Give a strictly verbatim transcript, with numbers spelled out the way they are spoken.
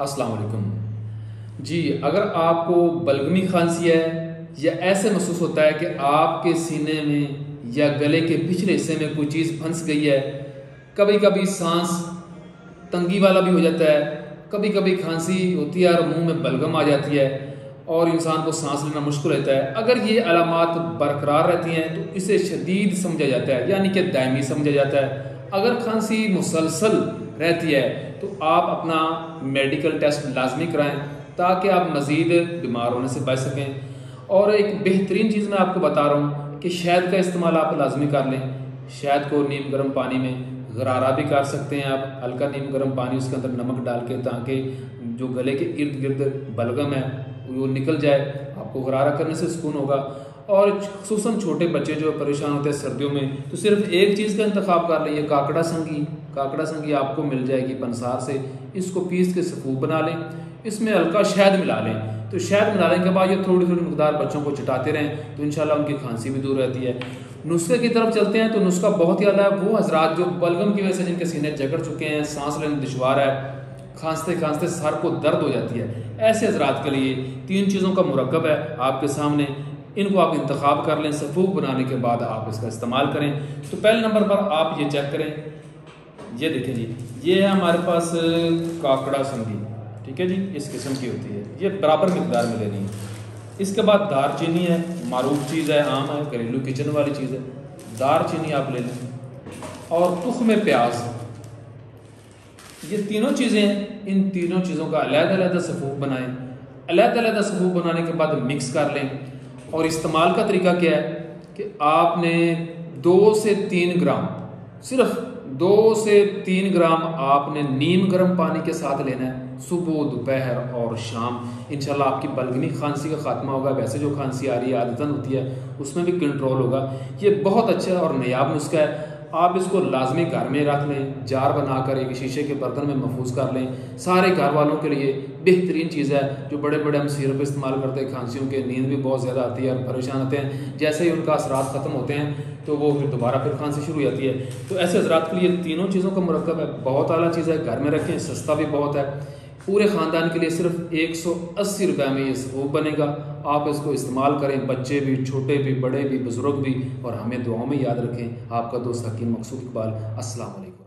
अस्सलाम वालेकुम जी। अगर आपको बलगमी खांसी है या ऐसे महसूस होता है कि आपके सीने में या गले के पिछले हिस्से में कोई चीज़ फंस गई है, कभी कभी सांस तंगी वाला भी हो जाता है, कभी कभी खांसी होती है और मुंह में बलगम आ जाती है और इंसान को सांस लेना मुश्किल रहता है, अगर ये अलामत बरकरार रहती हैं तो इसे शदीद समझा जाता है, यानी कि दायमी समझा जाता है। अगर खांसी मुसलसल रहती है तो आप अपना मेडिकल टेस्ट लाजमी कराएं ताकि आप मज़ीद बीमार होने से बच सकें। और एक बेहतरीन चीज़ मैं आपको बता रहा हूँ कि शहद का इस्तेमाल आप लाजमी कर लें। शहद को नीम गर्म पानी में गरारा भी कर सकते हैं आप, हल्का नीम गर्म पानी उसके अंदर नमक डाल के, ताकि जो गले के इर्द गिर्द बलगम है वो निकल जाए। आपको गरारा करने से सुकून होगा। और खुसूसन छोटे बच्चे जो परेशान होते हैं सर्दियों में, तो सिर्फ एक चीज़ का इंतखाब कर लें, काकड़ा संगी। काकड़ा संगी आपको मिल जाएगी पंसार से, इसको पीस के सफूफ बना लें, इसमें हल्का शहद मिला लें। तो शहद मिलाने के बाद ये थोड़ी थोड़ी मकदार बच्चों को चटाते रहें तो इंशाल्लाह उनकी खांसी भी दूर रहती है। नुस्खे की तरफ चलते हैं तो नुस्खा बहुत ही अला है। वो हजरात जो बलगम की वजह से जिनके सीने जकड़ चुके हैं, सांस लेना दुश्वार है, खांसते खांसते सर को दर्द हो जाती है, ऐसे हजरात के लिए तीन चीज़ों का मुरकब है आपके सामने, इनको आप इंतखाब कर लें। सफूफ बनाने के बाद आप इसका इस्तेमाल करें। तो पहले नंबर पर आप ये चेक करें, ये देखें जी, ये है हमारे पास काकड़ा संगी, ठीक है जी, इस किस्म की होती है, ये बराबर मकदार में लेनी है। इसके बाद दार चीनी है, मारूफ चीज़ है, आम है, घरेलू किचन वाली चीज़ है, दार चीनी आप ले लें। और तुखमे प्याज, ये तीनों चीज़ें हैं, इन तीनों चीज़ों का अलग-अलग सफूफ बनाएं। अलग-अलग सफूफ बनाने के बाद मिक्स कर लें। और इस्तेमाल का तरीका क्या है कि आपने दो से तीन ग्राम, सिर्फ दो से तीन ग्राम आपने नीम गर्म पानी के साथ लेना है सुबह, दोपहर और शाम। इंशाल्लाह आपकी बलगमी खांसी का खात्मा होगा। वैसे जो खांसी आ रही है आदतन होती है, उसमें भी कंट्रोल होगा। ये बहुत अच्छा और नायाब नुस्खा है। आप इसको लाजमी घर में रख लें, जार बनाकर एक शीशे के बर्तन में महफूज कर लें। सारे घर वालों के लिए बेहतरीन चीज़ है। जो बड़े बड़े हम सिरप इस्तेमाल करते हैं खांसियों के, नींद भी बहुत ज़्यादा आती है और परेशान होते हैं, जैसे ही उनका असरात ख़त्म होते हैं तो वो फिर दोबारा फिर खांसी शुरू हो जाती है। तो ऐसे हजरात के लिए तीनों चीज़ों का मरकब है, बहुत आला चीज़ है, घर में रखें, सस्ता भी बहुत है। पूरे ख़ानदान के लिए सिर्फ एक सौ अस्सी रुपये में ये सफूफ बनेगा। आप इसको इस्तेमाल करें, बच्चे भी, छोटे भी, बड़े भी, बुज़ुर्ग भी, और हमें दुआओं में याद रखें। आपका दोस्त हकीम मकसूद इकबाल। अस्सलाम वालेकुम।